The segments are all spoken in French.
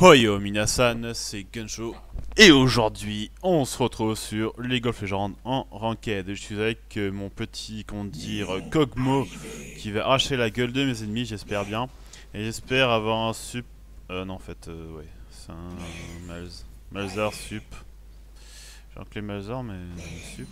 Hoyo Minasan, c'est Gunsho et aujourd'hui on se retrouve sur les Golf Legends en ranked. Je suis avec mon petit, comment dire, Kogmo qui va arracher la gueule de mes ennemis, j'espère bien. Et j'espère avoir un sup... non en fait, ouais, c'est un Malzahar sup. J'ai appelé Malzahar mais sup...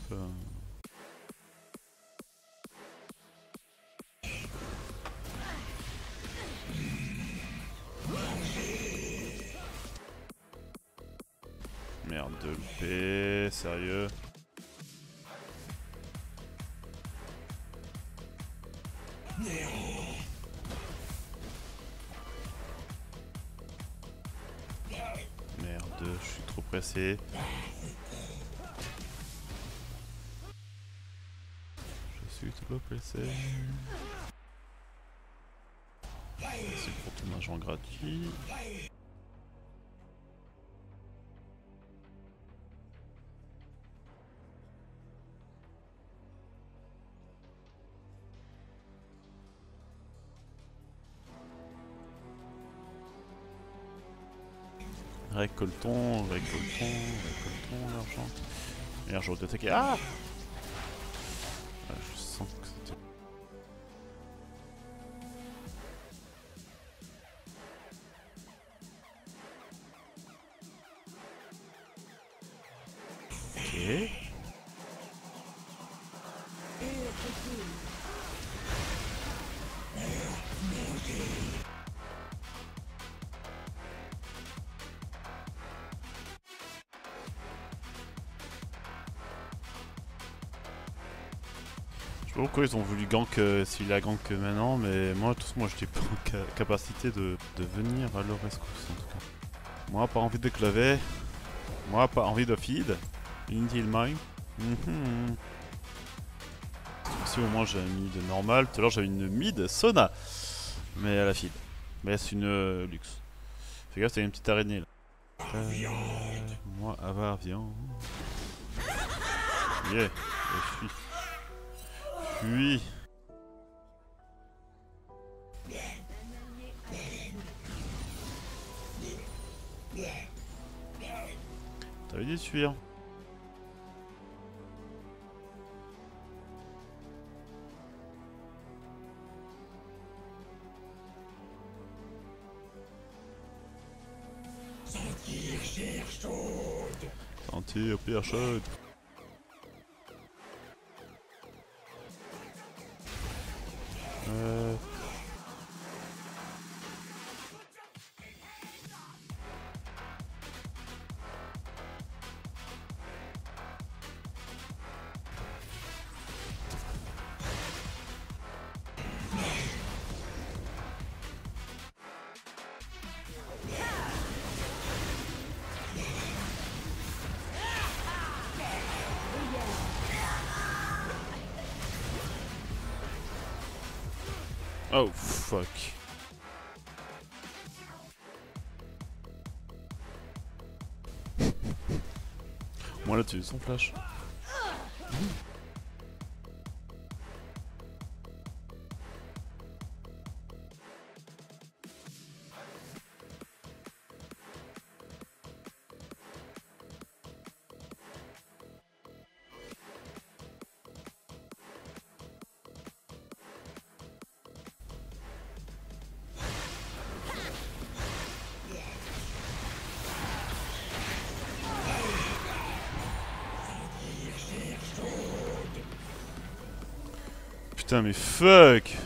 Merde de l'P, sérieux. Merde, je suis trop pressé. Je suis trop pressé. Merci pour ton agent gratuit. Récoltons l'argent. Merde, j'aurais dû attaquer. Ah, je sens que c'était... Ok. Pourquoi ils ont voulu gank s'il a gank maintenant, mais moi de toute façon, moi j'étais pas en capacité de venir à leur rescousse en tout cas. Moi pas envie de claver, moi pas envie de feed, inutile mine. Si au moins j'ai une mid normale, tout à l'heure j'avais une mid Sona, mais elle a feed. Mais c'est une luxe. Fais gaffe, t'as une petite araignée là. Moi avare viande. Yeah, je suis. Oui. T'avais dit de suivre. Sentir cherche chaude. Sentir pire chaude. Oh fuck. Moi là tu es sans flash. Putain mais fuck.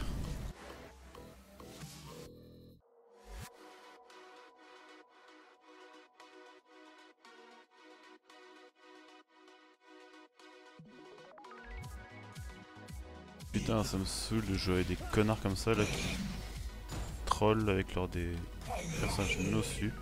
Putain ça me saoule de jouer avec des connards comme ça là qui trollent avec leur des personnages no sup.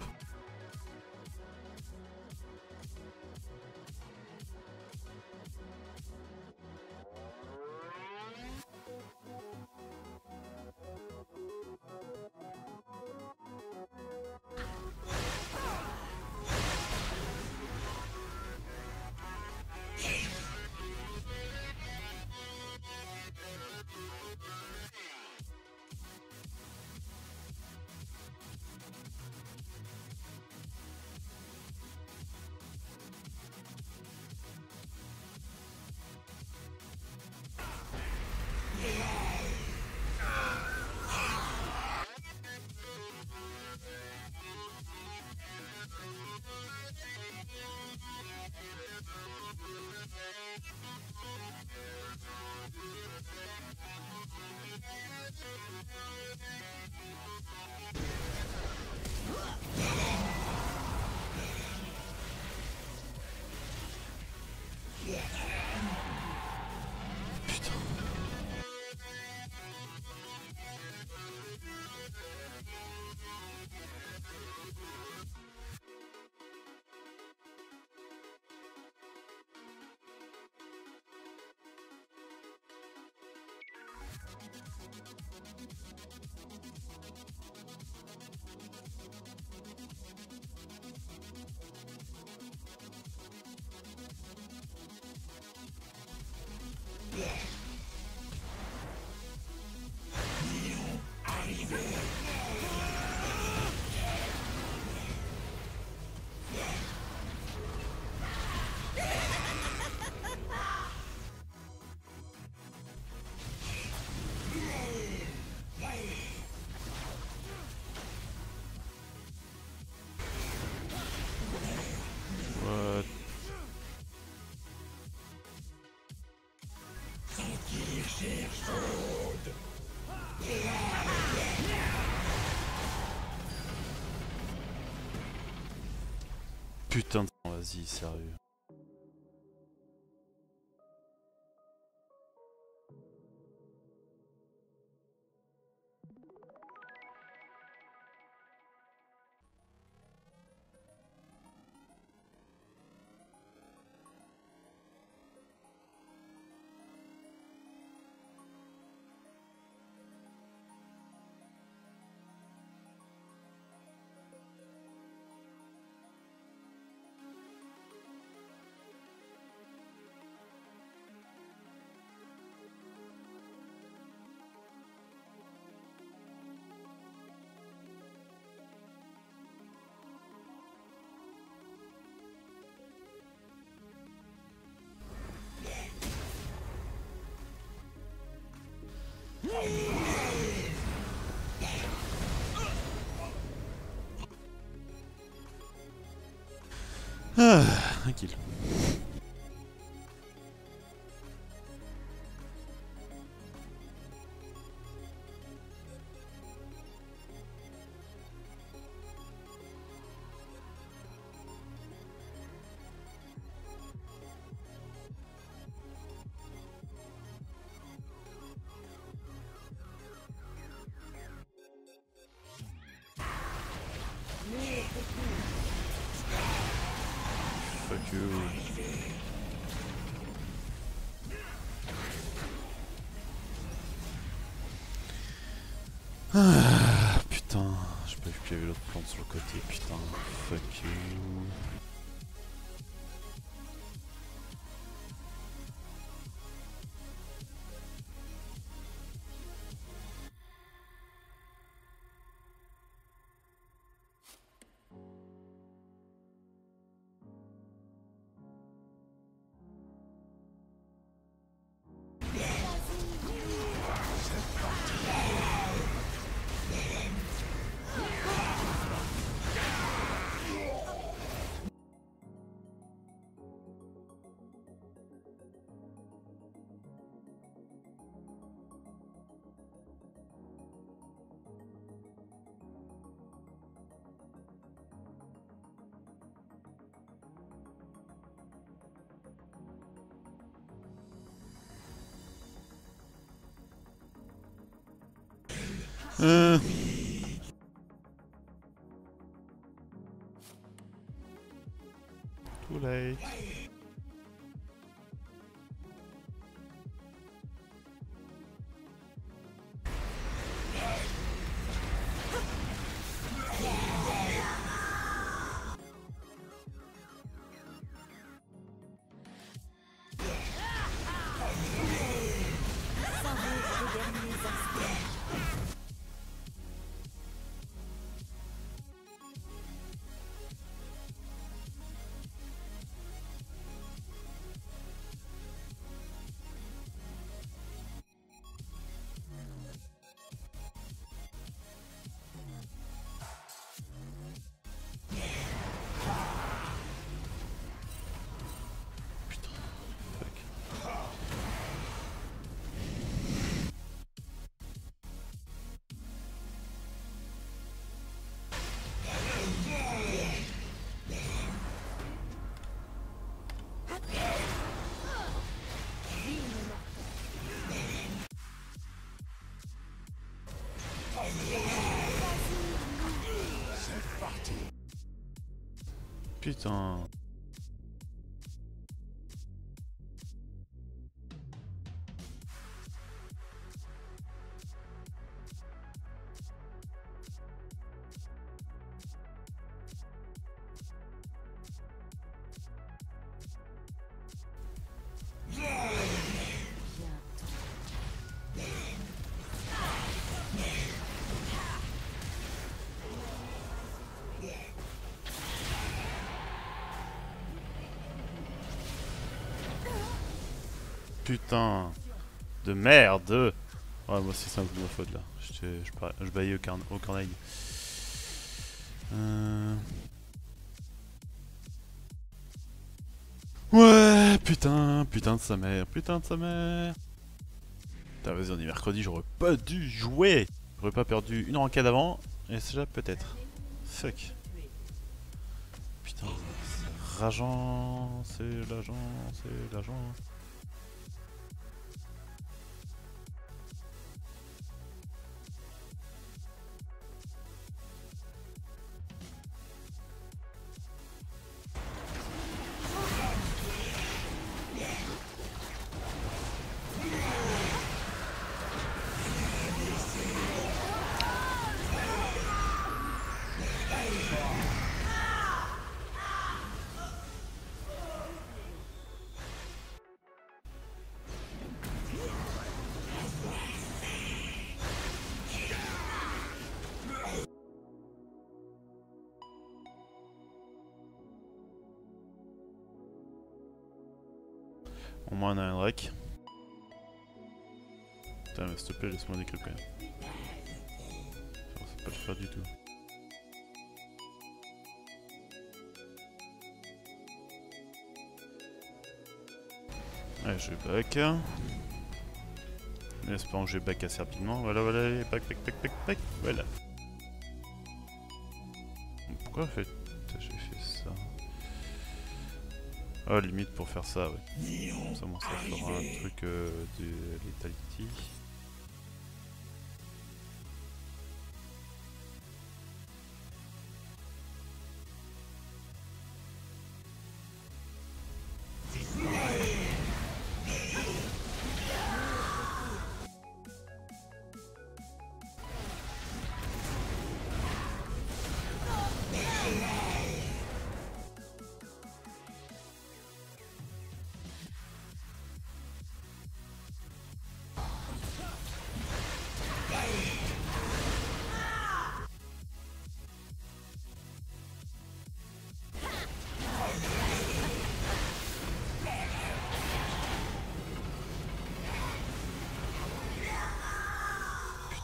Putain de... Vas-y, sérieux. Ah, tranquille. Ah, putain, j'ai pas vu qu'il y avait l'autre plante sur le côté, putain, fuck you. Too late. Putain. Putain de merde. Ouais, moi aussi c'est un peu de ma faute là. Je baillais au corneille. Ouais, putain de sa mère, Putain, vas-y, on est mercredi, j'aurais pas dû jouer. J'aurais pas perdu une rancade avant, et c'est là peut-être. Fuck. Putain, c'est rageant, c'est l'agent. Au moins on a un rec. Putain mais s'il te plaît laisse-moi des creeps quand même. Je sais pas le faire du tout. Allez je vais back. En espérant que je vais back assez rapidement. Voilà, allez, back. Voilà. Pourquoi j'ai fait ça? Ah, limite pour faire ça, ouais. Ça, bon, ça fera un truc de létalité.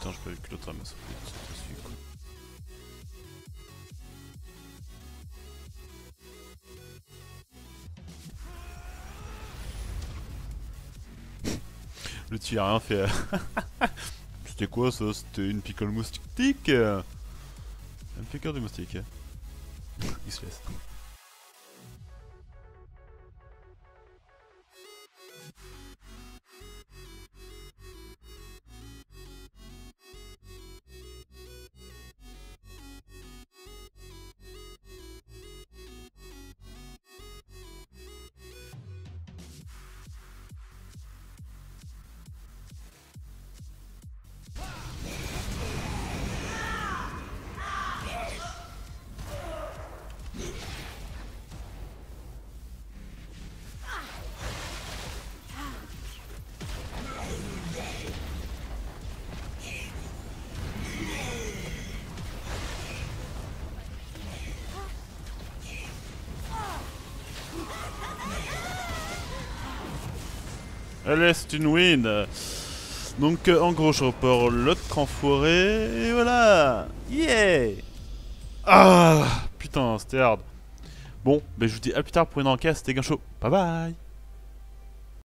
Je peux que l'autre ramasse dessus quoi. Le tu a rien fait. C'était quoi ça? C'était une picole moustique. Un piqueur de moustique. Il se laisse. Allez, c'est une win. Donc en gros je repars l'autre en forêt et voilà. Yeah. Ah putain c'était hard. Bon ben je vous dis à plus tard pour une enquête, c'était Gunsho. Bye bye.